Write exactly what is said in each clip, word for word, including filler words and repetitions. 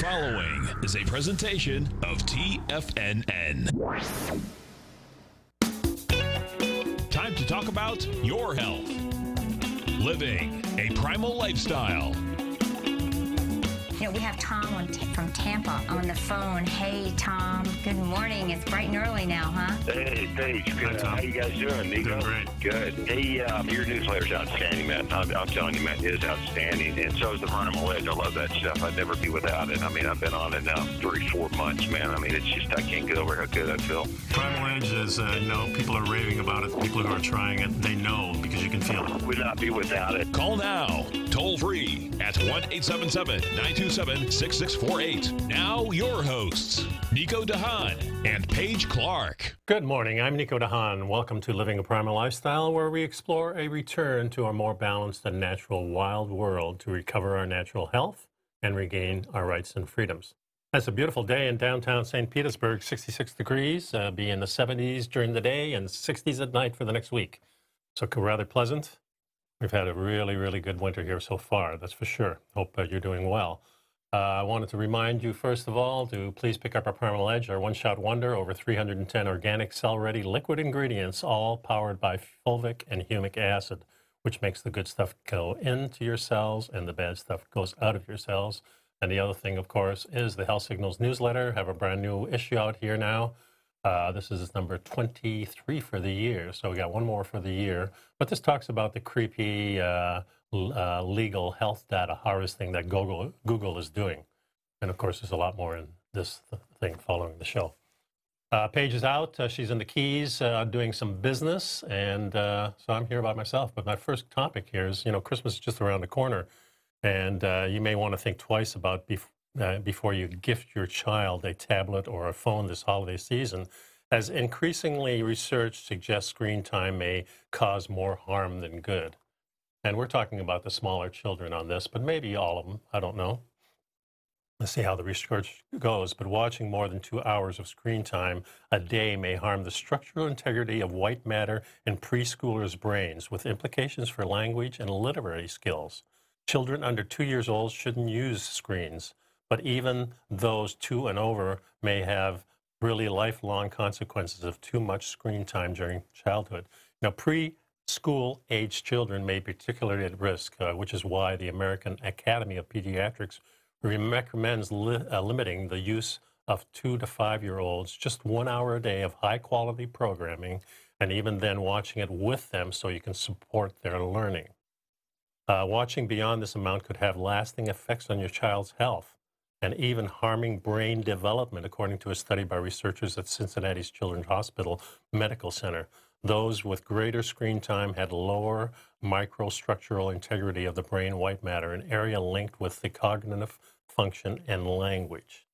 following is a presentation of T F N N. Time to talk about your health. Living a primal lifestyle. You know, we have Tom on t from Tampa on the phone. Hey, Tom. Good morning. It's bright and early now, huh? Hey, thanks. Good. Hi, Tom. How you guys doing, Nico? Doing great. Good. Hey, um, your newsletter's outstanding, man. I'm, I'm telling you, man, it is outstanding. And so is the Primal Edge. I love that stuff. I'd never be without it. I mean, I've been on it now three, four months, man. I mean, it's just, I can't get over how good I feel. Primal Edge is, uh, you know, people are raving about it. People who are trying it, they know because you can feel it. Would not be without it. Call now. Toll free at one eight seven seven, nine two seven, six six four eight. Now your hosts, Nico de Haan and Paige Clark. Good morning, I'm Nico de Haan. Welcome to Living a Primal Lifestyle, where we explore a return to a more balanced and natural wild world to recover our natural health and regain our rights and freedoms. That's a beautiful day in downtown Saint Petersburg, sixty-six degrees, uh, be in the seventies during the day and sixties at night for the next week. So rather pleasant. We've had a really, really good winter here so far, that's for sure. Hope uh, you're doing well. Uh, I wanted to remind you, first of all, to please pick up our Primal Edge, our One-Shot Wonder, over three hundred ten organic, cell-ready liquid ingredients, all powered by fulvic and humic acid, which makes the good stuff go into your cells and the bad stuff goes out of your cells. And the other thing, of course, is the Health Signals newsletter. Have a brand new issue out here now. Uh, this is number twenty-three for the year, so we got one more for the year. But this talks about the creepy uh, uh, legal health data harvesting that Google, Google is doing. And of course, there's a lot more in this thing following the show. Uh, Paige is out. Uh, she's in the Keys uh, doing some business, and uh, so I'm here by myself. But my first topic here is, you know, Christmas is just around the corner, and uh, you may want to think twice about bef Uh, before you gift your child a tablet or a phone this holiday season, as increasingly research suggests screen time may cause more harm than good. And we're talking about the smaller children on this, but maybe all of them, I don't know. Let's see how the research goes, but watching more than two hours of screen time a day may harm the structural integrity of white matter in preschoolers' brains, with implications for language and literary skills. Children under two years old shouldn't use screens. But even those two and over may have really lifelong consequences of too much screen time during childhood. Now, preschool age children may be particularly at risk, uh, which is why the American Academy of Pediatrics recommends li uh, limiting the use of two to five-year-olds, just one hour a day of high-quality programming, and even then watching it with them so you can support their learning. Uh, watching beyond this amount could have lasting effects on your child's health, and even harming brain development, according to a study by researchers at Cincinnati's Children's Hospital Medical Center. Those with greater screen time had lower microstructural integrity of the brain white matter, an area linked with the cognitive function and language.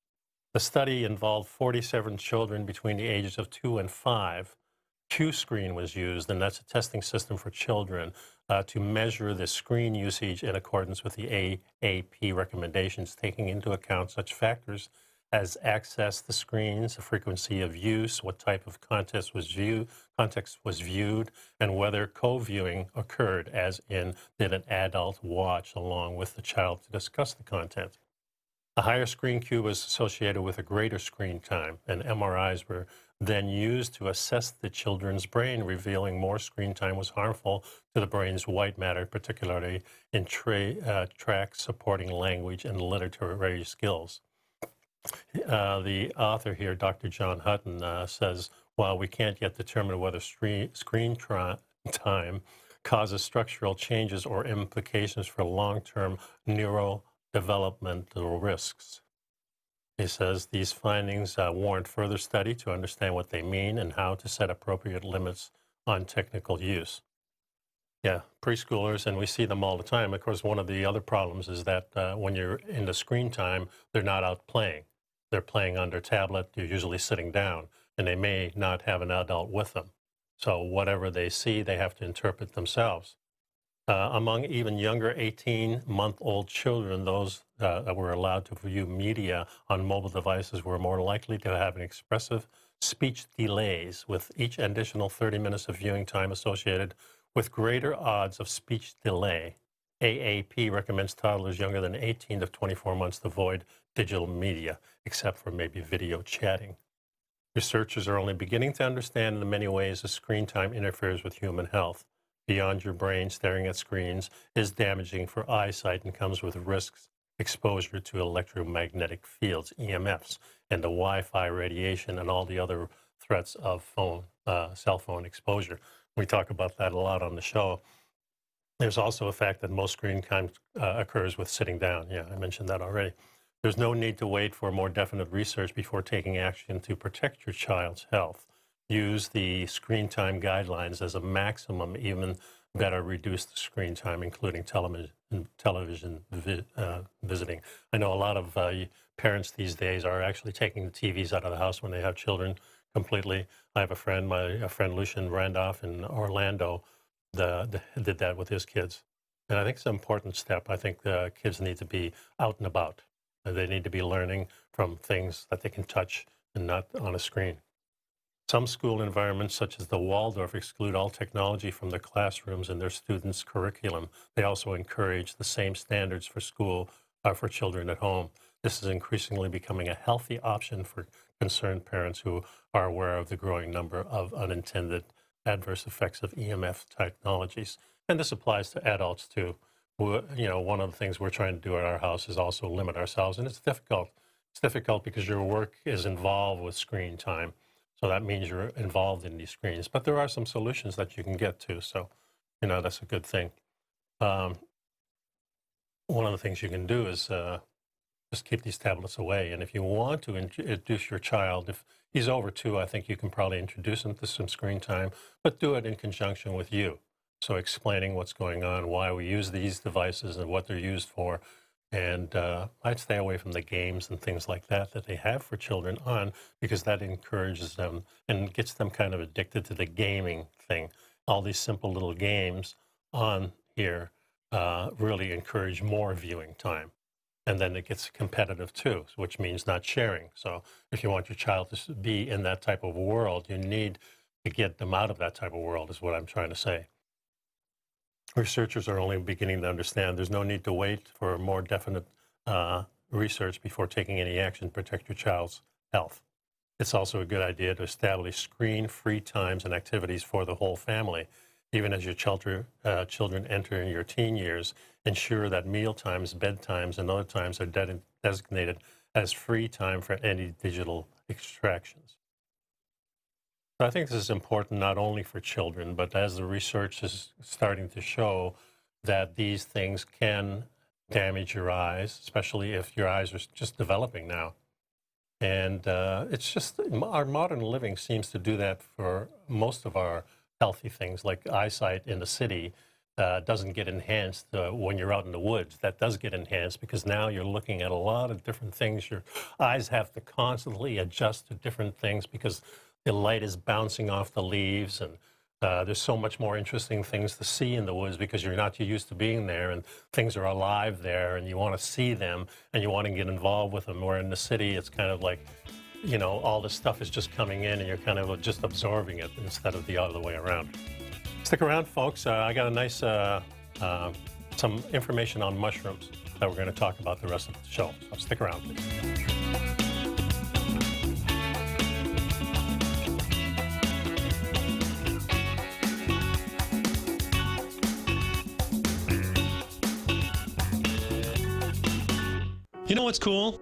The study involved forty-seven children between the ages of two and five. Q-Screen was used, and that's a testing system for children uh, to measure the screen usage in accordance with the A A P recommendations, taking into account such factors as access to screens, the frequency of use, what type of context was, view, context was viewed, and whether co-viewing occurred, as in did an adult watch along with the child to discuss the content. A higher screen Q was associated with a greater screen time, and M R Is were then used to assess the children's brain, revealing more screen time was harmful to the brain's white matter, particularly in tra uh, tracks supporting language and literary skills. Uh, the author here, Doctor John Hutton, uh, says, while we can't yet determine whether screen time causes structural changes or implications for long-term neurodevelopmental risks. He says these findings uh, warrant further study to understand what they mean and how to set appropriate limits on technical use. Yeah, preschoolers, and we see them all the time. Of course, one of the other problems is that uh, when you're in the screen time, they're not out playing. They're playing on their tablet, they're usually sitting down, and they may not have an adult with them. So whatever they see, they have to interpret themselves. Uh, among even younger eighteen-month-old children, those uh, that were allowed to view media on mobile devices were more likely to have an expressive speech delays, with each additional thirty minutes of viewing time associated with greater odds of speech delay A A P recommends toddlers younger than eighteen to twenty-four months to avoid digital media, except for maybe video chatting. Researchers are only beginning to understand in many ways that screen time interferes with human health. Beyond your brain, staring at screens is damaging for eyesight and comes with risks: exposure to electromagnetic fields, E M Fs, and the Wi-Fi radiation and all the other threats of phone, uh, cell phone exposure. We talk about that a lot on the show. There's also a fact that most screen time uh, occurs with sitting down. Yeah, I mentioned that already. There's no need to wait for more definite research before taking action to protect your child's health. Use the screen time guidelines as a maximum, even better reduce the screen time, including television, television vi uh, visiting. I know a lot of uh, parents these days are actually taking the T Vs out of the house when they have children completely. I have a friend, my a friend Lucian Randolph in Orlando, the, the, did that with his kids. And I think it's an important step. I think the kids need to be out and about. They need to be learning from things that they can touch and not on a screen. Some school environments, such as the Waldorf, exclude all technology from their classrooms and their students' curriculum. They also encourage the same standards for school uh, for children at home. This is increasingly becoming a healthy option for concerned parents who are aware of the growing number of unintended adverse effects of E M F technologies. And this applies to adults, too. You know, one of the things we're trying to do at our house is also limit ourselves, and it's difficult. It's difficult because your work is involved with screen time, so that means you're involved in these screens. But there are some solutions that you can get to, so, you know, that's a good thing. Um, one of the things you can do is uh, just keep these tablets away, and if you want to introduce your child, if he's over two, I think you can probably introduce him to some screen time, but do it in conjunction with you. So explaining what's going on, why we use these devices and what they're used for. And uh, I'd stay away from the games and things like that that they have for children on, because that encourages them and gets them kind of addicted to the gaming thing. All these simple little games on here uh, really encourage more viewing time. And then it gets competitive too, which means not sharing. So if you want your child to be in that type of world, you need to get them out of that type of world is what I'm trying to say. Researchers are only beginning to understand there's no need to wait for more definite uh, research before taking any action to protect your child's health. It's also a good idea to establish screen-free times and activities for the whole family. Even as your children, uh, children enter in your teen years, ensure that meal times, bedtimes, and other times are de designated as free time for any digital distractions. I think this is important not only for children, but as the research is starting to show that these things can damage your eyes, especially if your eyes are just developing now. And uh, it's just our modern living seems to do that for most of our healthy things, like eyesight in the city uh, doesn't get enhanced uh, when you're out in the woods. That does get enhanced because now you're looking at a lot of different things. Your eyes have to constantly adjust to different things because the light is bouncing off the leaves, and uh, there's so much more interesting things to see in the woods because you're not used to being there, and things are alive there, and you want to see them, and you want to get involved with them. Where in the city, it's kind of like, you know, all this stuff is just coming in, and you're kind of just absorbing it instead of the other way around. Stick around, folks. Uh, I got a nice, uh, uh, some information on mushrooms that we're going to talk about the rest of the show, so stick around, please. You know what's cool?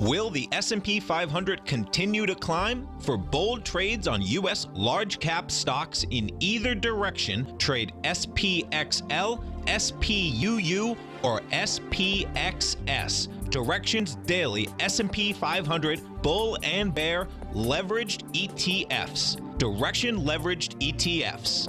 Will the S and P five hundred continue to climb? For bold trades on U S large-cap stocks in either direction, trade S P X L, S P U U, or S P X S. Direction's daily S and P five hundred bull and bear leveraged E T Fs. Direction leveraged E T Fs.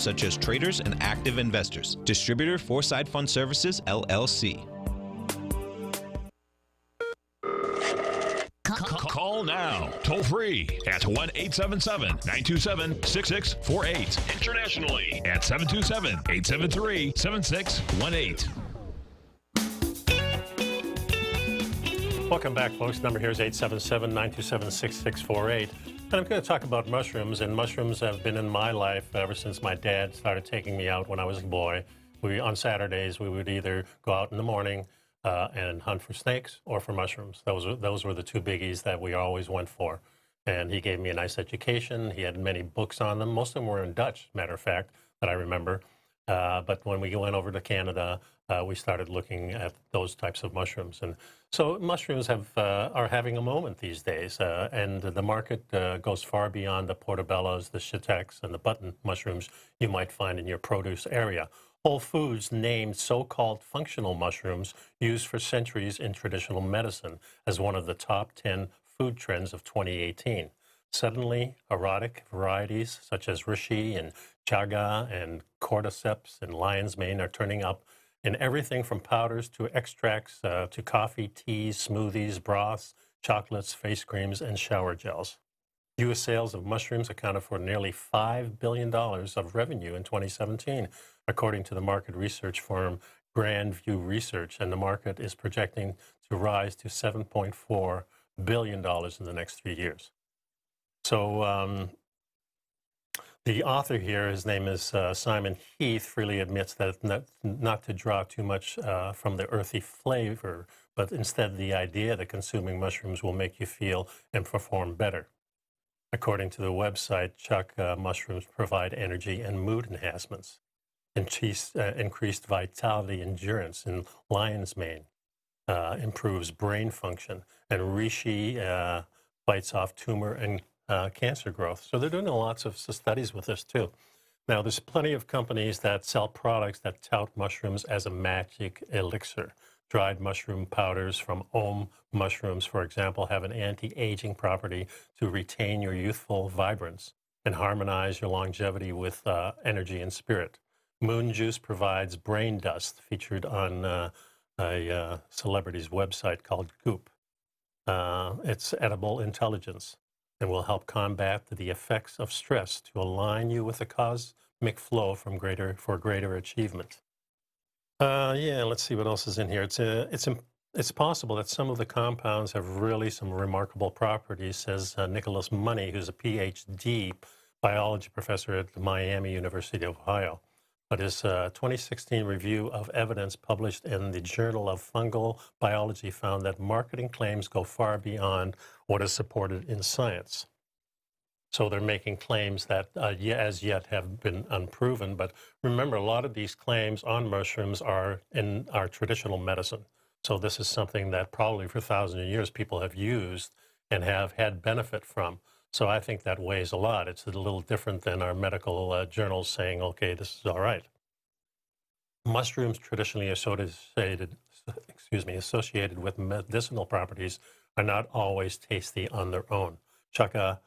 such as traders and active investors. Distributor Foreside Fund Services, L L C. Call now, toll free at one eight seven seven, nine two seven, six six four eight. Internationally at seven two seven, eight seven three, seven six one eight. Welcome back, folks. The number here is eight seven seven, nine two seven, six six four eight. And I'm going to talk about mushrooms, and mushrooms have been in my life ever since my dad started taking me out when I was a boy. We, on Saturdays, we would either go out in the morning uh, and hunt for snakes or for mushrooms. Those were, those were the two biggies that we always went for. And he gave me a nice education. He had many books on them. Most of them were in Dutch, matter of fact, that I remember. Uh, but when we went over to Canada, uh, we started looking at those types of mushrooms. And so mushrooms have, uh, are having a moment these days. Uh, and the market uh, goes far beyond the portobellos, the shiitake, and the button mushrooms you might find in your produce area. Whole Foods named so-called functional mushrooms used for centuries in traditional medicine as one of the top ten food trends of twenty eighteen. Suddenly, erotic varieties such as reishi and chaga and cordyceps and lion's mane are turning up in everything from powders to extracts uh, to coffee, teas, smoothies, broths, chocolates, face creams, and shower gels. U S sales of mushrooms accounted for nearly five billion dollars of revenue in twenty seventeen, according to the market research firm Grand View Research, and the market is projecting to rise to seven point four billion dollars in the next three years. So um, the author here, his name is uh, Simon Heath, freely admits that not, not to draw too much uh, from the earthy flavor, but instead the idea that consuming mushrooms will make you feel and perform better. According to the website, Chuck, uh, mushrooms provide energy and mood enhancements, increased, uh, increased vitality, endurance, and lion's mane, uh, improves brain function, and reishi uh, fights off tumor and Uh, cancer growth. So they're doing lots of studies with this too. Now there's plenty of companies that sell products that tout mushrooms as a magic elixir. Dried mushroom powders from Om mushrooms, for example, have an anti-aging property to retain your youthful vibrance and harmonize your longevity with uh, energy and spirit. Moon juice provides brain dust, featured on uh, a uh, celebrity's website called Goop. Uh, it's edible intelligence and will help combat the effects of stress to align you with the cosmic flow from greater, for greater achievement. Uh, yeah, let's see what else is in here. It's, uh, it's It's possible that some of the compounds have really some remarkable properties, says uh, Nicholas Money, who's a P H D biology professor at the Miami University of Ohio. But his uh, twenty sixteen review of evidence published in the Journal of Fungal Biology found that marketing claims go far beyond what is supported in science. So they're making claims that uh, as yet have been unproven. But remember, a lot of these claims on mushrooms are in our traditional medicine. So this is something that probably for thousands of years people have used and have had benefit from. So I think that weighs a lot. It's a little different than our medical uh, journals saying, okay, this is all right. Mushrooms traditionally associated, excuse me, associated with medicinal properties are not always tasty on their own. Chucka,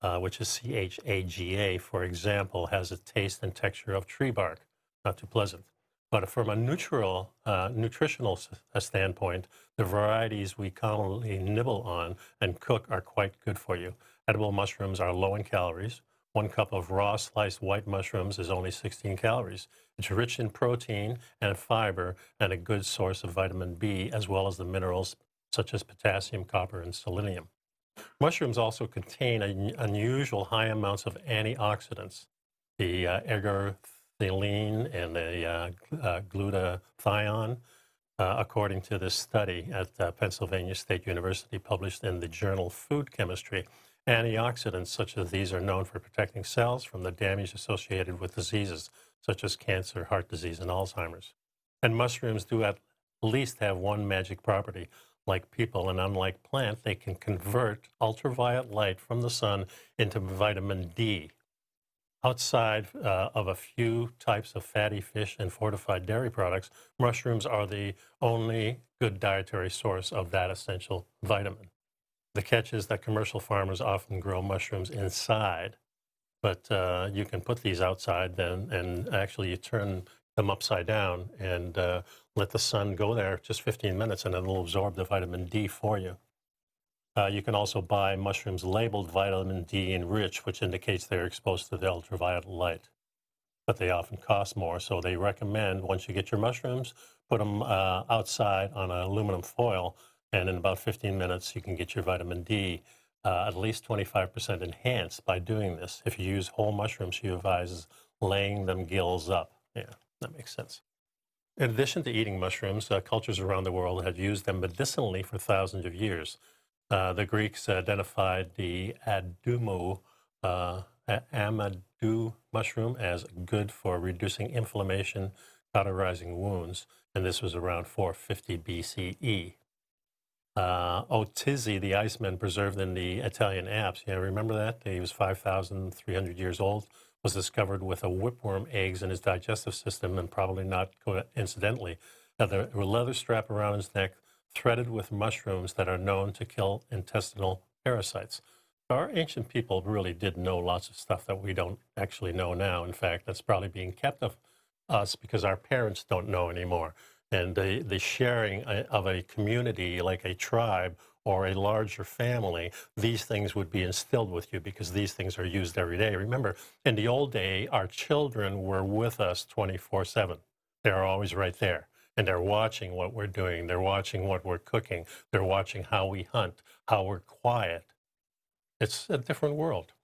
uh, which is C H A G A, for example, has a taste and texture of tree bark. Not too pleasant. But from a neutral, uh, nutritional standpoint, the varieties we commonly nibble on and cook are quite good for you. Edible mushrooms are low in calories. One cup of raw sliced white mushrooms is only sixteen calories. It's rich in protein and fiber and a good source of vitamin B, as well as the minerals such as potassium, copper, and selenium. Mushrooms also contain an unusual high amounts of antioxidants. The uh, agar and the uh, uh, glutathione, uh, according to this study at uh, Pennsylvania State University published in the journal Food Chemistry. Antioxidants such as these are known for protecting cells from the damage associated with diseases such as cancer, heart disease, and Alzheimer's. And mushrooms do at least have one magic property. Like people and unlike plants, they can convert ultraviolet light from the sun into vitamin D. Outside uh, of a few types of fatty fish and fortified dairy products, mushrooms are the only good dietary source of that essential vitamin. The catch is that commercial farmers often grow mushrooms inside, but uh, you can put these outside then, and actually you turn them upside down and uh, let the sun go there just fifteen minutes and it'll absorb the vitamin D for you. Uh, you can also buy mushrooms labeled vitamin D enriched, which indicates they're exposed to the ultraviolet light. But they often cost more, so they recommend once you get your mushrooms, put them uh, outside on an aluminum foil, and in about fifteen minutes you can get your vitamin D uh, at least twenty-five percent enhanced by doing this. If you use whole mushrooms, she advises laying them gills up. Yeah, that makes sense. In addition to eating mushrooms, uh, cultures around the world have used them medicinally for thousands of years. Uh, the Greeks identified the adumu, uh, amadou mushroom as good for reducing inflammation, cauterizing wounds, and this was around four fifty B C E. Uh, Otizi, the Iceman preserved in the Italian Alps, yeah, remember that? He was five thousand three hundred years old, was discovered with a whipworm eggs in his digestive system, and probably not coincidentally. Now, the leather strap around his neck threaded with mushrooms that are known to kill intestinal parasites. Our ancient people really did know lots of stuff that we don't actually know now. In fact, that's probably being kept of us because our parents don't know anymore. And the, the sharing of a community like a tribe or a larger family, these things would be instilled with you because these things are used every day. Remember, in the old day, our children were with us twenty-four seven. They're always right there. And they're watching what we're doing. They're watching what we're cooking. They're watching how we hunt, how we're quiet. It's a different world.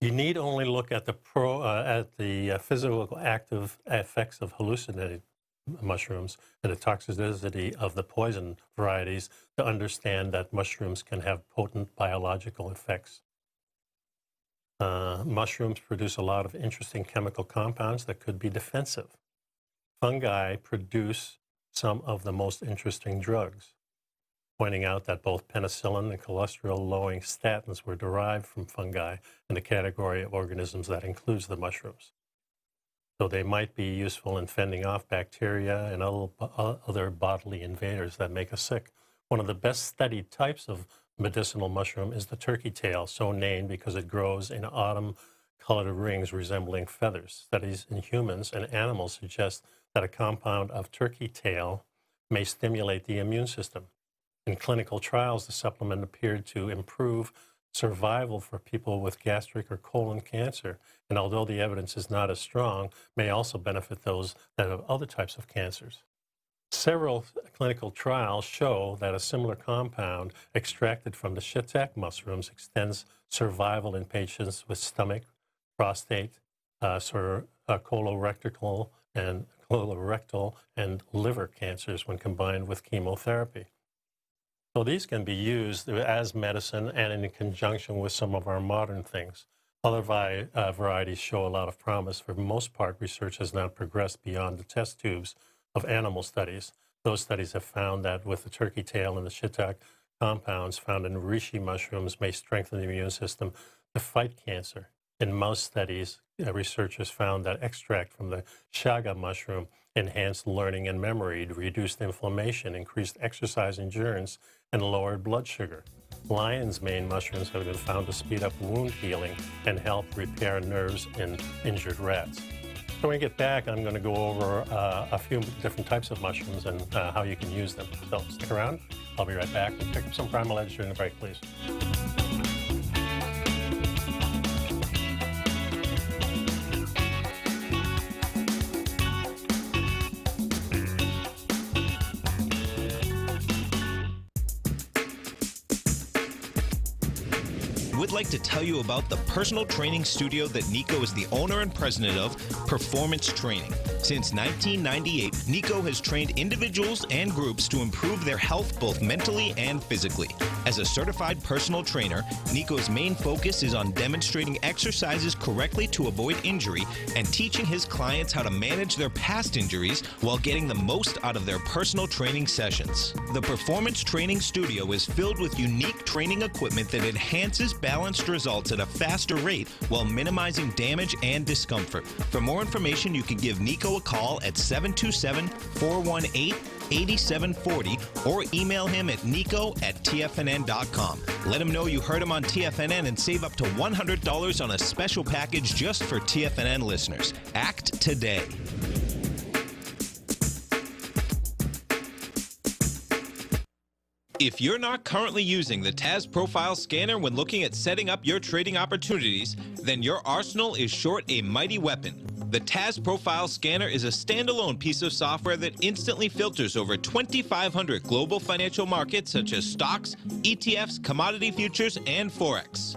You need only look at the, pro, uh, at the uh, physical active effects of hallucinated mushrooms and the toxicity of the poison varieties to understand that mushrooms can have potent biological effects. Uh, mushrooms produce a lot of interesting chemical compounds that could be defensive. Fungi produce some of the most interesting drugs, pointing out that both penicillin and cholesterol-lowering statins were derived from fungi in the category of organisms that includes the mushrooms. So they might be useful in fending off bacteria and other bodily invaders that make us sick. One of the best studied types of medicinal mushroom is the turkey tail, so named because it grows in autumn colored rings resembling feathers. Studies in humans and animals suggest that a compound of turkey tail may stimulate the immune system. In clinical trials, the supplement appeared to improve survival for people with gastric or colon cancer, and although the evidence is not as strong, may also benefit those that have other types of cancers. Several clinical trials show that a similar compound extracted from the shiitake mushrooms extends survival in patients with stomach, prostate, uh, sort of, uh, colorectal, and colorectal and liver cancers when combined with chemotherapy. So these can be used as medicine and in conjunction with some of our modern things. Other vi uh, varieties show a lot of promise. For the most part, research has not progressed beyond the test tubes of animal studies. Those studies have found that with the turkey tail and the shiitake compounds found in reishi mushrooms may strengthen the immune system to fight cancer. In mouse studies, researchers found that extract from the shaga mushroom enhanced learning and memory, reduced inflammation, increased exercise endurance, and lowered blood sugar. Lion's mane mushrooms have been found to speed up wound healing and help repair nerves in injured rats. So when we get back, I'm going to go over uh, a few different types of mushrooms and uh, how you can use them. So stick around. I'll be right back. Pick up some Primal Edge during the break, please. Like to tell you about the personal training studio that Nico is the owner and president of, Performance Training. Since nineteen ninety-eight, Nico has trained individuals and groups to improve their health both mentally and physically. As a certified personal trainer, Nico's main focus is on demonstrating exercises correctly to avoid injury and teaching his clients how to manage their past injuries while getting the most out of their personal training sessions. The Performance Training Studio is filled with unique training equipment that enhances balance results at a faster rate while minimizing damage and discomfort. For more information, you can give Nico a call at seven two seven, four one eight, eight seven four zero or email him at nico at t f n n dot com. Let him know you heard him on T F N N and save up to one hundred dollars on a special package just for T F N N listeners. Act today. If you're not currently using the T A S Profile Scanner when looking at setting up your trading opportunities, then your arsenal is short a mighty weapon. The T A S Profile Scanner is a standalone piece of software that instantly filters over twenty-five hundred global financial markets such as stocks, E T Fs, commodity futures, and Forex.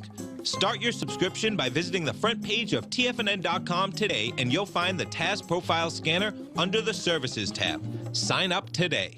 Start your subscription by visiting the front page of T F N N dot com today, and you'll find the T A S Profile Scanner under the Services tab. Sign up today.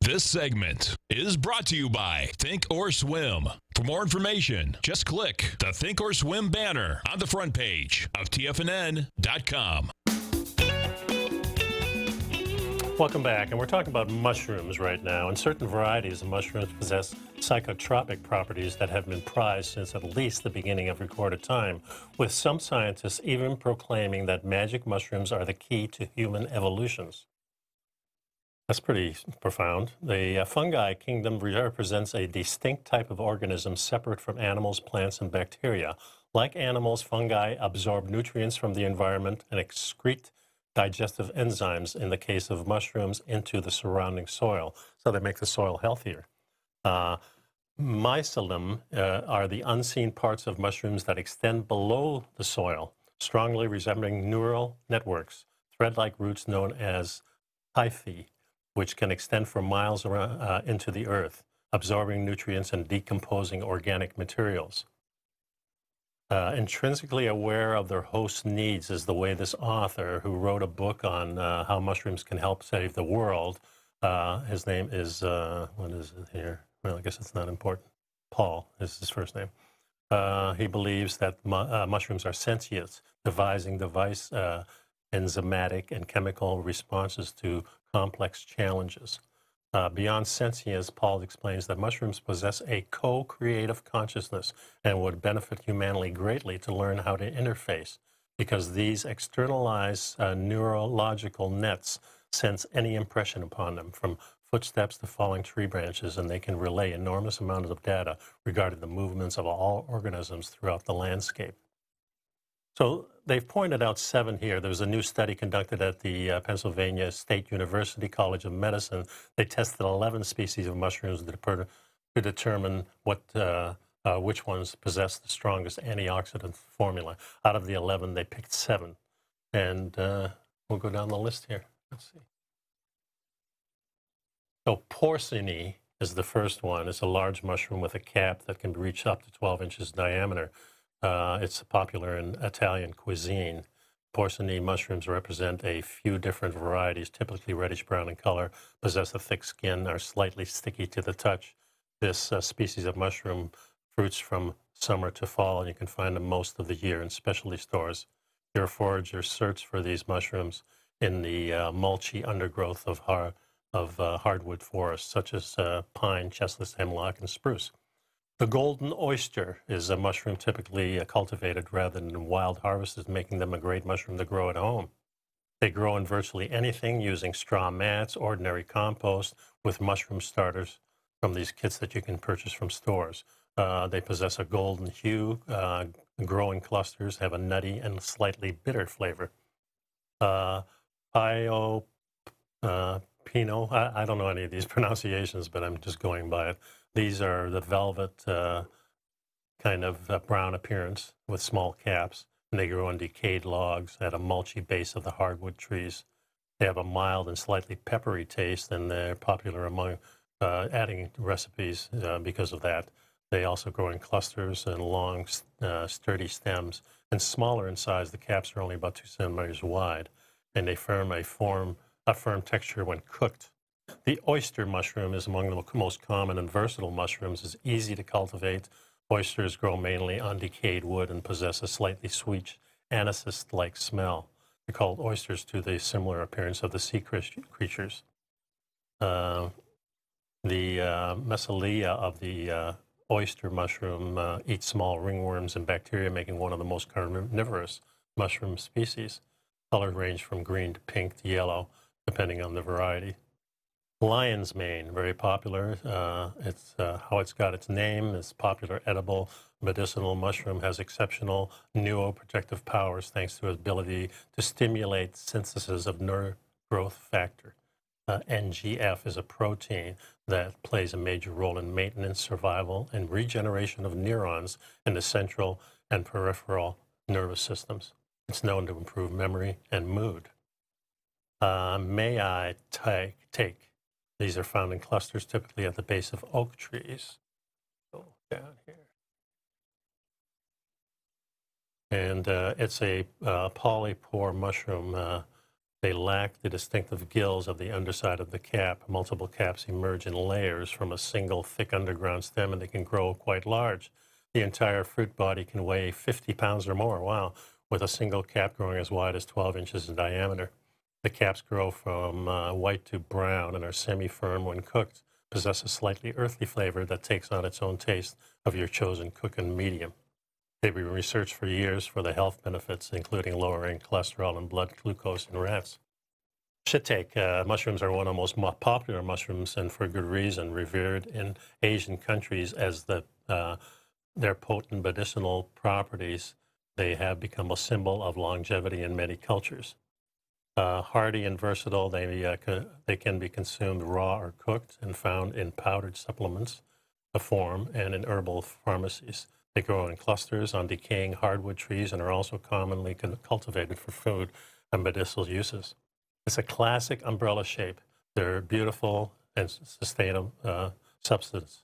This segment is brought to you by Think or Swim. For more information, just click the Think or Swim banner on the front page of T F N N dot com. Welcome back, and we're talking about mushrooms right now, and certain varieties of mushrooms possess psychotropic properties that have been prized since at least the beginning of recorded time, with some scientists even proclaiming that magic mushrooms are the key to human evolutions. That's pretty profound. The fungi kingdom represents a distinct type of organism separate from animals, plants, and bacteria. Like animals, fungi absorb nutrients from the environment and excrete digestive enzymes, in the case of mushrooms, into the surrounding soil, so they make the soil healthier. Uh, mycelium uh, are the unseen parts of mushrooms that extend below the soil, strongly resembling neural networks, thread-like roots known as hyphae, which can extend for miles around, uh, into the earth, absorbing nutrients and decomposing organic materials. Uh, intrinsically aware of their host's needs is the way this author, who wrote a book on uh, how mushrooms can help save the world, uh, his name is, uh, what is it here? Well, I guess it's not important. Paul is his first name. Uh, he believes that mu uh, mushrooms are sentient, devising device uh, enzymatic and chemical responses to complex challenges. Uh, beyond sentience, Paul explains that mushrooms possess a co-creative consciousness and would benefit humanity greatly to learn how to interface, because these externalized uh, neurological nets sense any impression upon them, from footsteps to falling tree branches, and they can relay enormous amounts of data regarding the movements of all organisms throughout the landscape. So they've pointed out seven here. There was a new study conducted at the uh, Pennsylvania State University College of Medicine. They tested eleven species of mushrooms to, to determine what, uh, uh, which ones possess the strongest antioxidant formula. Out of the eleven, they picked seven. And uh, we'll go down the list here. Let's see. So porcini is the first one. It's a large mushroom with a cap that can reach up to twelve inches in diameter. Uh, it's popular in Italian cuisine. Porcini mushrooms represent a few different varieties, typically reddish-brown in color, possess a thick skin, are slightly sticky to the touch. This uh, species of mushroom fruits from summer to fall, and you can find them most of the year in specialty stores. Your foragers search for these mushrooms in the uh, mulchy undergrowth of, har of uh, hardwood forests, such as uh, pine, chestnut, hemlock, and spruce. The golden oyster is a mushroom typically cultivated rather than wild harvested, making them a great mushroom to grow at home. They grow in virtually anything using straw mats, ordinary compost, with mushroom starters from these kits that you can purchase from stores. Uh, they possess a golden hue, uh, grow in clusters, have a nutty and slightly bitter flavor. Uh, Pio, uh, Pino, I, I don't know any of these pronunciations, but I'm just going by it. These are the velvet uh, kind of uh, brown appearance with small caps, and they grow on decayed logs at a mulchy base of the hardwood trees. They have a mild and slightly peppery taste, and they're popular among uh, adding recipes uh, because of that. They also grow in clusters and long, uh, sturdy stems, and smaller in size. The caps are only about two centimeters wide, and they form a, form, a firm texture when cooked. The oyster mushroom is among the most common and versatile mushrooms. It's easy to cultivate. Oysters grow mainly on decayed wood and possess a slightly sweet anise-like smell. They're called oysters due to the similar appearance of the sea creatures. Uh, the uh, Messalea of the uh, oyster mushroom uh, eats small ringworms and bacteria, making one of the most carnivorous mushroom species. Colors range from green to pink to yellow, depending on the variety. Lion's mane, very popular. Uh, it's uh, how it's got its name. It's popular edible medicinal mushroom, has exceptional neuroprotective powers thanks to its ability to stimulate synthesis of nerve growth factor. Uh, N G F is a protein that plays a major role in maintenance, survival, and regeneration of neurons in the central and peripheral nervous systems. It's known to improve memory and mood. Uh, may I take? take These are found in clusters, typically at the base of oak trees. Go down here. And uh, it's a uh, polypore mushroom. Uh, they lack the distinctive gills of the underside of the cap. Multiple caps emerge in layers from a single thick underground stem, and they can grow quite large. The entire fruit body can weigh fifty pounds or more, wow, with a single cap growing as wide as twelve inches in diameter. The caps grow from uh, white to brown and are semi-firm when cooked, possess a slightly earthy flavor that takes on its own taste of your chosen cooking medium. They've been researched for years for the health benefits, including lowering cholesterol and blood glucose in rats. Shiitake uh, mushrooms are one of the most popular mushrooms, and for good reason, revered in Asian countries as the, uh, their potent medicinal properties. They have become a symbol of longevity in many cultures. uh, hardy and versatile. They, uh, c they can be consumed raw or cooked and found in powdered supplements, a form, and in herbal pharmacies. They grow in clusters on decaying hardwood trees and are also commonly cultivated for food and medicinal uses. It's a classic umbrella shape. They're beautiful and sustainable uh, substance,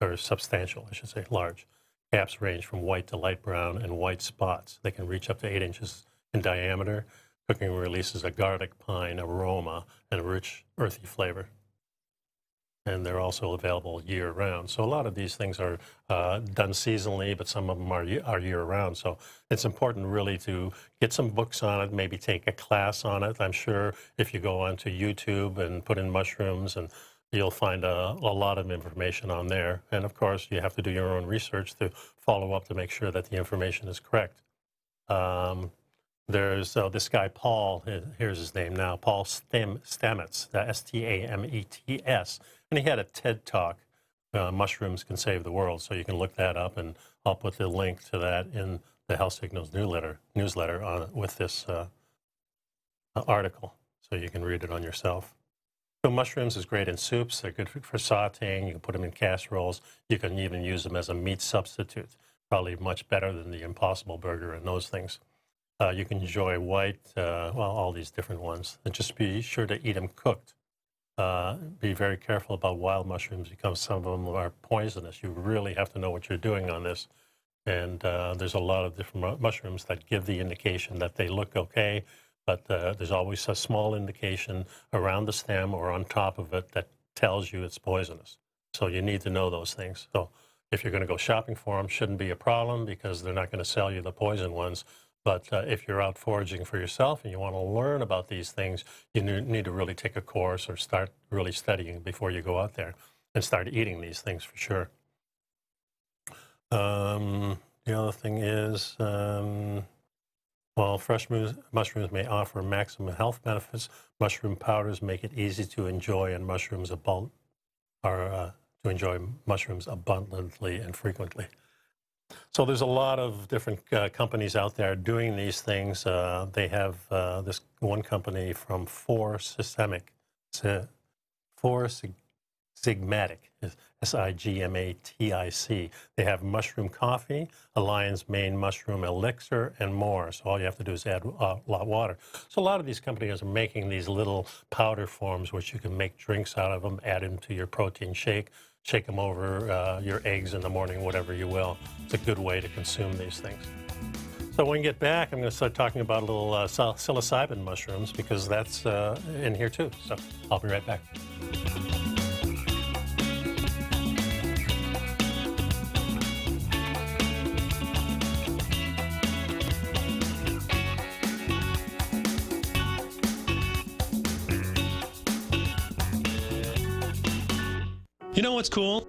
or substantial, I should say, large. Caps range from white to light brown and white spots. They can reach up to eight inches in diameter. Cooking releases a garlic pine aroma and a rich earthy flavor. And they're also available year round. So a lot of these things are uh, done seasonally, but some of them are, are year round. So it's important really to get some books on it, maybe take a class on it. I'm sure if you go onto YouTube and put in mushrooms, and you'll find a, a lot of information on there. And of course, you have to do your own research to follow up to make sure that the information is correct. Um, There's uh, this guy, Paul, here's his name now, Paul Stam Stamets, S T A M E T S, and he had a TED Talk, uh, Mushrooms Can Save the World, so you can look that up, and I'll put the link to that in the Health Signals newsletter, newsletter on, with this uh, article, so you can read it on yourself. So mushrooms is great in soups, they're good for, for sauteing, you can put them in casseroles, you can even use them as a meat substitute, probably much better than the Impossible Burger and those things. Uh, you can enjoy white, uh, well, all these different ones. And just be sure to eat them cooked. Uh, be very careful about wild mushrooms because some of them are poisonous. You really have to know what you're doing on this. And uh, there's a lot of different mushrooms that give the indication that they look okay, but uh, there's always a small indication around the stem or on top of it that tells you it's poisonous. So you need to know those things. So if you're going to go shopping for them, shouldn't be a problem because they're not going to sell you the poison ones. But uh, if you're out foraging for yourself and you want to learn about these things, you need to really take a course or start really studying before you go out there and start eating these things for sure. Um, the other thing is, um, while fresh mushrooms may offer maximum health benefits, mushroom powders make it easy to enjoy and mushrooms abund or, uh, to enjoy mushrooms abundantly and frequently. So there's a lot of different uh, companies out there doing these things. Uh, they have uh, this one company from Four Systemic, Four Sigmatic, S I G M A T I C. They have mushroom coffee, a lion's mane mushroom elixir, and more. So all you have to do is add a lot of water. So a lot of these companies are making these little powder forms, which you can make drinks out of them, add them to your protein shake. Shake them over uh, your eggs in the morning, whatever you will. It's a good way to consume these things. So when we get back, I'm going to start talking about a little uh, psilocybin mushrooms because that's uh, in here too. So I'll be right back. You know what's cool?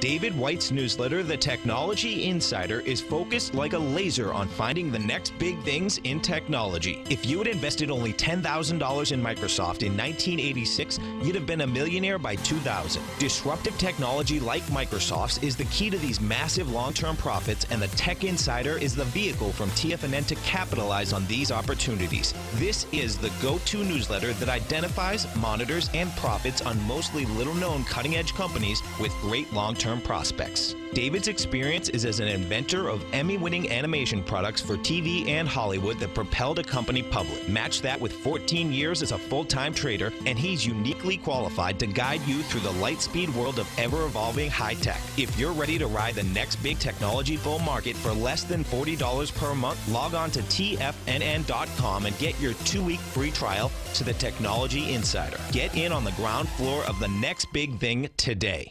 David White's newsletter, The Technology Insider, is focused like a laser on finding the next big things in technology. If you had invested only ten thousand dollars in Microsoft in nineteen eighty-six, you'd have been a millionaire by two thousand. Disruptive technology like Microsoft's is the key to these massive long-term profits, and The Tech Insider is the vehicle from T F N N to capitalize on these opportunities. This is the go-to newsletter that identifies, monitors, and profits on mostly little-known cutting-edge companies with great long-term prospects. David's experience is as an inventor of Emmy-winning animation products for T V and Hollywood that propelled a company public. Match that with fourteen years as a full-time trader, and he's uniquely qualified to guide you through the light-speed world of ever-evolving high-tech. If you're ready to ride the next big technology bull market for less than forty dollars per month, log on to T F N N dot com and get your two-week free trial to the Technology Insider. Get in on the ground floor of the next big thing today.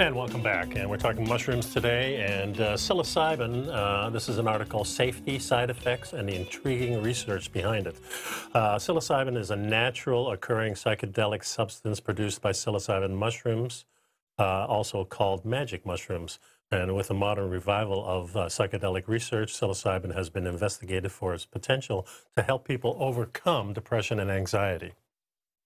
And welcome back. And we're talking mushrooms today and uh, psilocybin. Uh, this is an article, Safety, Side Effects, and the Intriguing Research Behind It. Uh, psilocybin is a natural occurring psychedelic substance produced by psilocybin mushrooms, uh, also called magic mushrooms. And with the modern revival of uh, psychedelic research, psilocybin has been investigated for its potential to help people overcome depression and anxiety.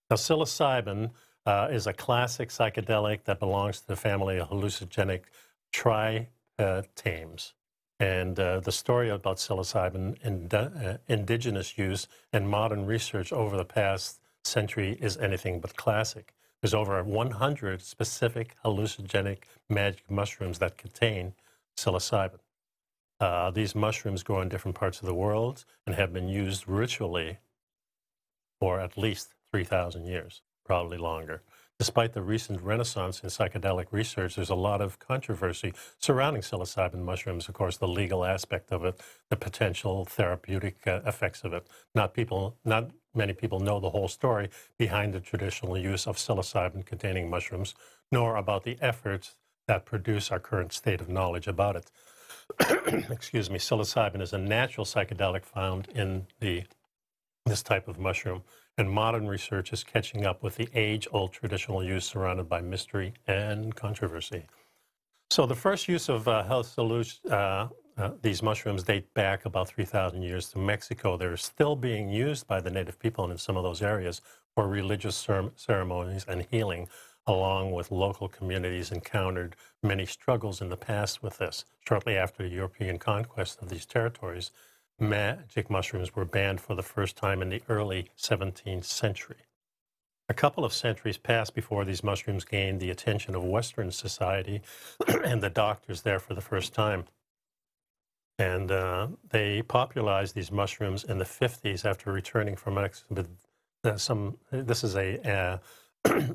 Now, psilocybin uh, is a classic psychedelic that belongs to the family of hallucinogenic triptanes. And uh, the story about psilocybin ind uh, indigenous use and modern research over the past century is anything but classic. There's over one hundred specific hallucinogenic magic mushrooms that contain psilocybin. Uh, these mushrooms grow in different parts of the world and have been used ritually for at least three thousand years, probably longer. Despite the recent renaissance in psychedelic research, there's a lot of controversy surrounding psilocybin mushrooms, of course, the legal aspect of it, the potential therapeutic uh, effects of it. Not people, not many people know the whole story behind the traditional use of psilocybin-containing mushrooms, nor about the efforts that produce our current state of knowledge about it. Excuse me. Psilocybin is a natural psychedelic found in the this type of mushroom, and modern research is catching up with the age-old traditional use surrounded by mystery and controversy. So the first use of uh, health uh, uh, these mushrooms date back about three thousand years to Mexico. They're still being used by the native people in some of those areas for religious cer ceremonies and healing, along with local communities encountered many struggles in the past with this. Shortly after the European conquest of these territories, magic mushrooms were banned for the first time in the early seventeenth century. A couple of centuries passed before these mushrooms gained the attention of Western society and the doctors there for the first time. And uh, they popularized these mushrooms in the fifties after returning from uh, some, this is a, uh,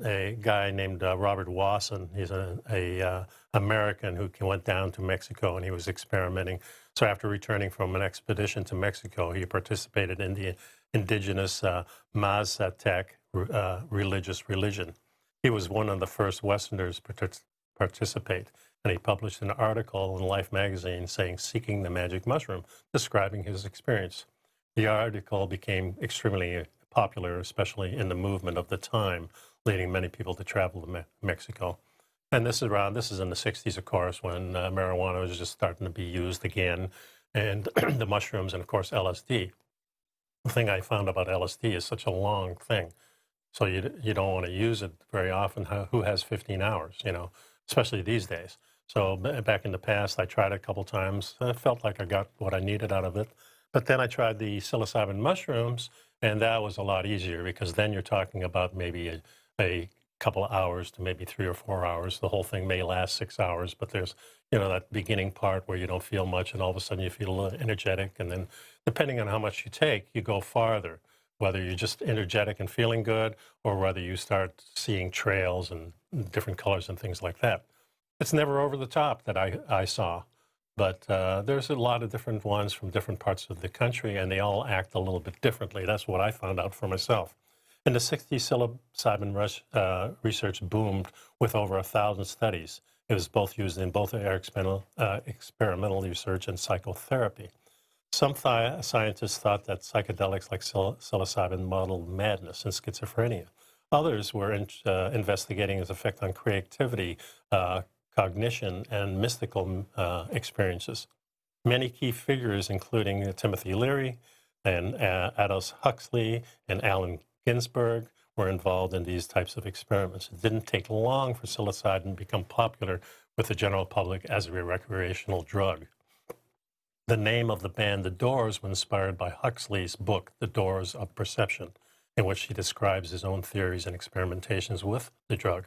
a guy named uh, Robert Wasson. He's an uh, American who went down to Mexico and he was experimenting. So after returning from an expedition to Mexico, he participated in the indigenous uh, Mazatec uh, religious religion. He was one of the first Westerners to participate, and he published an article in Life magazine saying, "Seeking the Magic Mushroom," describing his experience. The article became extremely popular, especially in the movement of the time, leading many people to travel to Me Mexico. And this is around, this is in the sixties, of course, when uh, marijuana was just starting to be used again, and the mushrooms, and of course, L S D. The thing I found about L S D is such a long thing. So you, you don't want to use it very often. Who has fifteen hours, you know, especially these days? So back in the past, I tried it a couple times. I felt like I got what I needed out of it. But then I tried the psilocybin mushrooms, and that was a lot easier because then you're talking about maybe a, a couple of hours to maybe three or four hours. The whole thing may last six hours, but there's, you know, that beginning part where you don't feel much and all of a sudden you feel a little energetic. And then depending on how much you take, you go farther, whether you're just energetic and feeling good or whether you start seeing trails and different colors and things like that. It's never over the top that I, I saw, but uh, there's a lot of different ones from different parts of the country and they all act a little bit differently. That's what I found out for myself. And the sixty psilocybin rush, uh, research boomed with over a thousand studies. It was both used in both experimental, uh, experimental research and psychotherapy. Some th scientists thought that psychedelics like psil psilocybin modeled madness and schizophrenia. Others were in, uh, investigating its effect on creativity, uh, cognition, and mystical uh, experiences. Many key figures, including uh, Timothy Leary and uh, Aldous Huxley and Allen Ginsberg, were involved in these types of experiments. It didn't take long for psilocybin to become popular with the general public as a recreational drug. The name of the band, The Doors, was inspired by Huxley's book, The Doors of Perception, in which he describes his own theories and experimentations with the drug.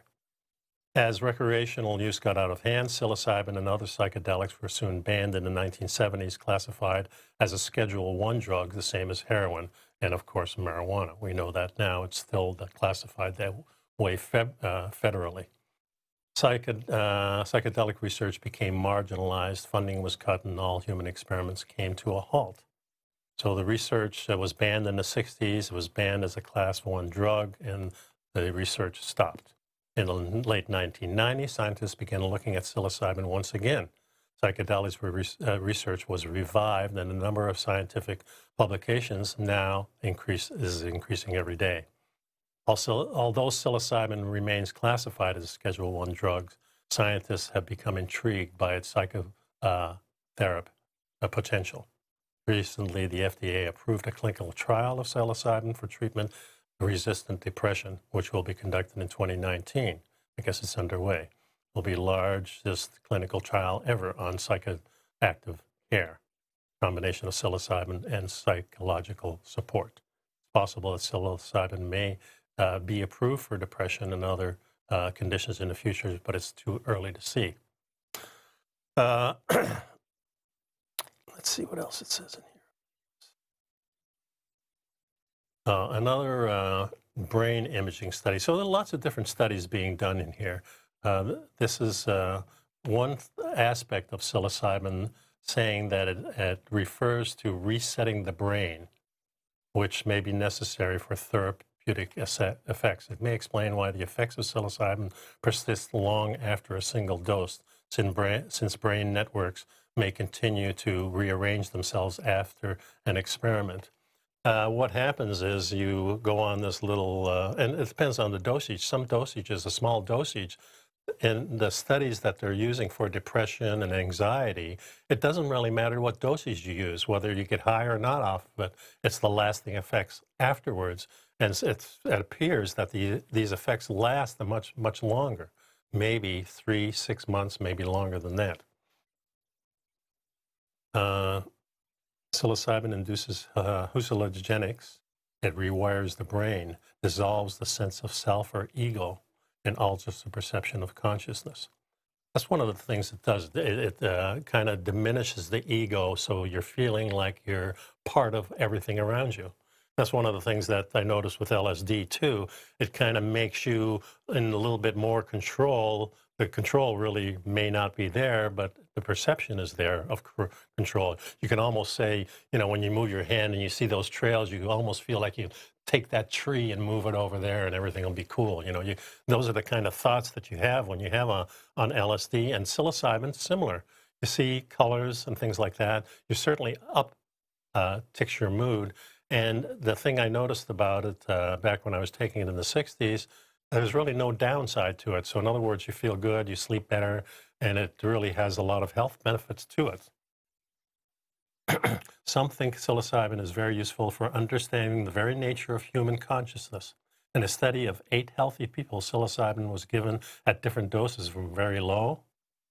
As recreational use got out of hand, psilocybin and other psychedelics were soon banned in the nineteen seventies, classified as a Schedule one drug, the same as heroin, and of course, marijuana. We know that now. It's still classified that way feb uh, federally. Psychod uh, psychedelic research became marginalized, funding was cut, and all human experiments came to a halt. So the research uh, was banned in the sixties, it was banned as a class one drug, and the research stopped. In the late nineteen nineties, scientists began looking at psilocybin once again. Psychedelics re uh, research was revived, and the number of scientific publications now increase, is increasing every day. Also, although psilocybin remains classified as a Schedule one drug, scientists have become intrigued by its psychotherapy uh, uh, potential. Recently, the F D A approved a clinical trial of psilocybin for treatment of resistant depression, which will be conducted in twenty nineteen. I guess it's underway. Will be the largest clinical trial ever on psychoactive care, a combination of psilocybin and psychological support. It's possible that psilocybin may uh, be approved for depression and other uh, conditions in the future, but it's too early to see. Uh, let's see what else it says in here. Uh, another uh, brain imaging study. So there are lots of different studies being done in here. Uh, this is uh, one aspect of psilocybin saying that it, it refers to resetting the brain, which may be necessary for therapeutic effects. It may explain why the effects of psilocybin persist long after a single dose, since brain, since brain networks may continue to rearrange themselves after an experiment. Uh, what happens is you go on this little, uh, and it depends on the dosage. Some dosage is a small dosage. In the studies that they're using for depression and anxiety, it doesn't really matter what dosage you use, whether you get high or not off of it. It's the lasting effects afterwards. And it's, it appears that the, these effects last much, much longer, maybe three, six months, maybe longer than that. Uh, psilocybin induces uh, hallucinogenics. It rewires the brain, dissolves the sense of self or ego, and alters the perception of consciousness. That's one of the things it does. It, it uh, kind of diminishes the ego, so you're feeling like you're part of everything around you. That's one of the things that I noticed with L S D too. It kind of makes you in a little bit more control. The control really may not be there, but the perception is there of control. You can almost say, you know, when you move your hand and you see those trails, you almost feel like you take that tree and move it over there and everything will be cool. You know, you, those are the kind of thoughts that you have when you have a, on L S D and psilocybin, similar. You see colors and things like that. You certainly up uh, ticks your mood. And the thing I noticed about it uh, back when I was taking it in the sixties, there's really no downside to it. So in other words, you feel good, you sleep better, and it really has a lot of health benefits to it. Some think psilocybin is very useful for understanding the very nature of human consciousness. In a study of eight healthy people, psilocybin was given at different doses from very low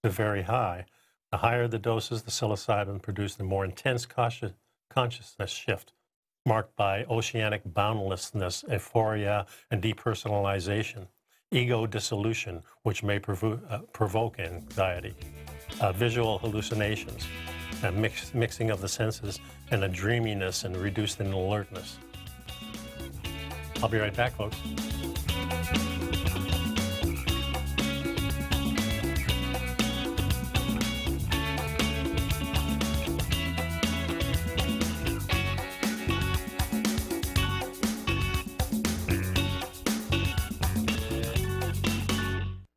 to very high. The higher the doses, the psilocybin produced a more intense consci- consciousness shift, marked by oceanic boundlessness, euphoria, and depersonalization. ego dissolution, which may provo uh, provoke anxiety, uh, visual hallucinations, a mix mixing of the senses, and a dreaminess and reduced in alertness. I'll be right back, folks.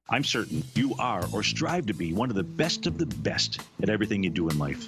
I'm certain you are or strive to be one of the best of the best at everything you do in life.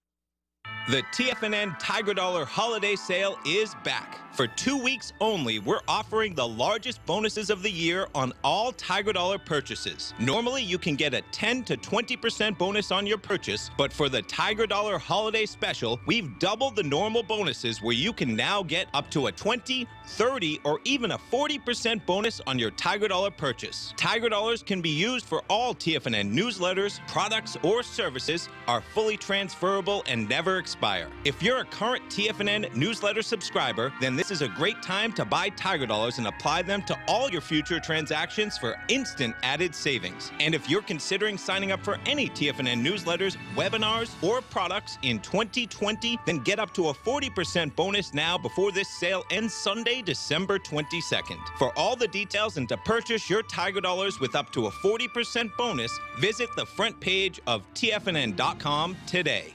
The T F N N Tiger Dollar Holiday Sale is back. For two weeks only, we're offering the largest bonuses of the year on all Tiger Dollar purchases. Normally, you can get a ten to twenty percent bonus on your purchase, but for the Tiger Dollar Holiday Special, we've doubled the normal bonuses where you can now get up to a twenty, thirty, or even a forty percent bonus on your Tiger Dollar purchase. Tiger Dollars can be used for all T F N N newsletters, products, or services, are fully transferable, and never expire. If you're a current T F N N newsletter subscriber, then this is a great time to buy Tiger Dollars and apply them to all your future transactions for instant added savings. And if you're considering signing up for any T F N N newsletters, webinars, or products in twenty twenty, then get up to a forty percent bonus now before this sale ends Sunday, December twenty-second. For all the details and to purchase your Tiger Dollars with up to a forty percent bonus, visit the front page of T F N N dot com today.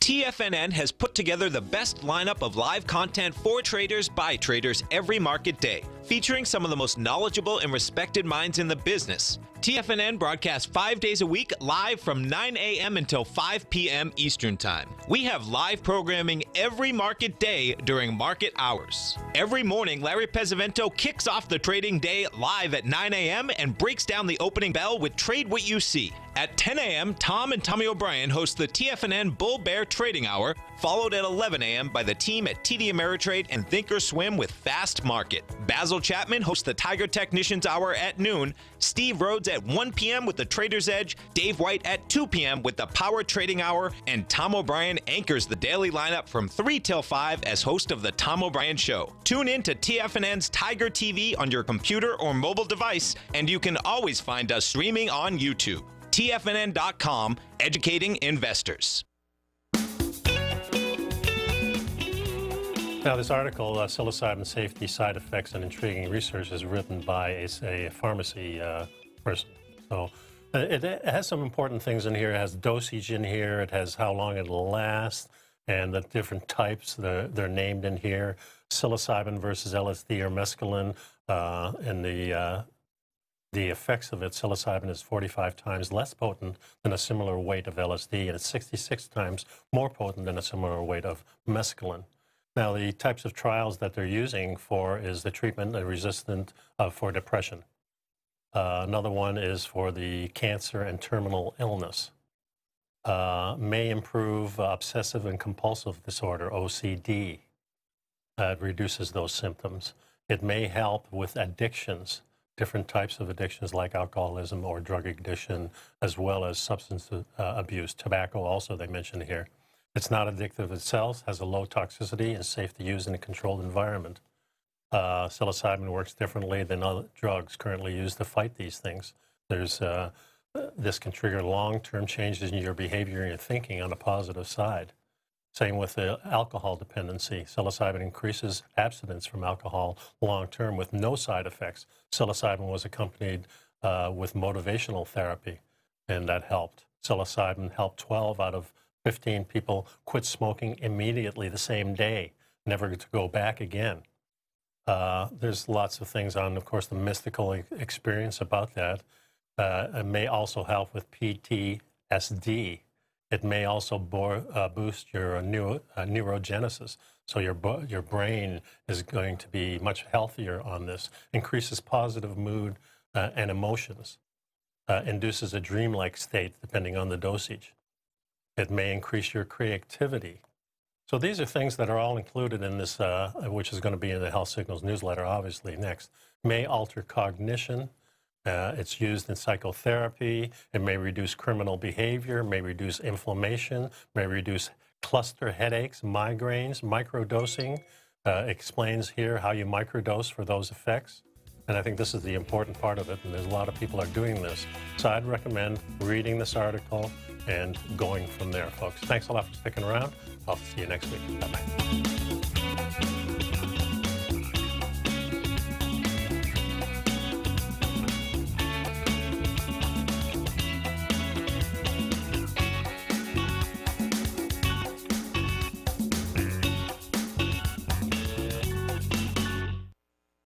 T F N N has put together the best lineup of live content for traders by traders every market day, featuring some of the most knowledgeable and respected minds in the business. T F N N broadcasts five days a week live from nine A M until five P M Eastern Time. We have live programming every market day during market hours. Every morning, Larry Pesavento kicks off the trading day live at nine A M and breaks down the opening bell with Trade What You See. At ten A M, Tom and Tommy O'Brien host the T F N N Bull Bear Trading Hour, followed at eleven A M by the team at T D Ameritrade and Thinkorswim with Fast Market. Basil Chapman hosts the Tiger Technicians Hour at noon, Steve Rhodes at one P M with the Trader's Edge, Dave White at two P M with the Power Trading Hour, and Tom O'Brien anchors the daily lineup from three till five as host of the Tom O'Brien Show. Tune in to T F N N's Tiger T V on your computer or mobile device, and you can always find us streaming on YouTube. T F N N dot com, educating investors. Now, this article, uh, Psilocybin Safety, Side Effects, and Intriguing Research, is written by a, a pharmacy uh, person. So uh, it, it has some important things in here. It has dosage in here. It has how long it'll last and the different types. The, they're named in here. Psilocybin versus L S D or mescaline, uh, and the... Uh, The effects of it, psilocybin is forty-five times less potent than a similar weight of L S D, and it's sixty-six times more potent than a similar weight of mescaline. Now, the types of trials that they're using for is the treatment resistant uh, for depression. Uh, another one is for the cancer and terminal illness. Uh, may improve uh, obsessive and compulsive disorder, O C D. Uh, it reduces those symptoms. It may help with addictions. Different types of addictions like alcoholism or drug addiction, as well as substance uh, abuse. Tobacco also they mention here. It's not addictive itself, has a low toxicity, is safe to use in a controlled environment. Uh, psilocybin works differently than other drugs currently used to fight these things. There's, uh, this can trigger long-term changes in your behavior and your thinking on the positive side. Same with the alcohol dependency. Psilocybin increases abstinence from alcohol long-term with no side effects. Psilocybin was accompanied uh, with motivational therapy, and that helped. psilocybin helped twelve out of fifteen people quit smoking immediately the same day, never to go back again. Uh, there's lots of things on, of course, the mystical experience about that. Uh, it may also help with P T S D. It may also bore, uh, boost your neuro, uh, neurogenesis. So your, your brain is going to be much healthier on this, increases positive mood uh, and emotions, uh, induces a dreamlike state depending on the dosage. It may increase your creativity. So these are things that are all included in this, uh, which is going to be in the Health Signals newsletter, obviously, next. May alter cognition. Uh, it's used in psychotherapy. It may reduce criminal behavior, may reduce inflammation, may reduce cluster headaches, migraines, microdosing. Uh, explains here how you microdose for those effects. And I think this is the important part of it, and there's a lot of people are doing this. So I'd recommend reading this article and going from there, folks. Thanks a lot for sticking around. I'll see you next week. Bye-bye.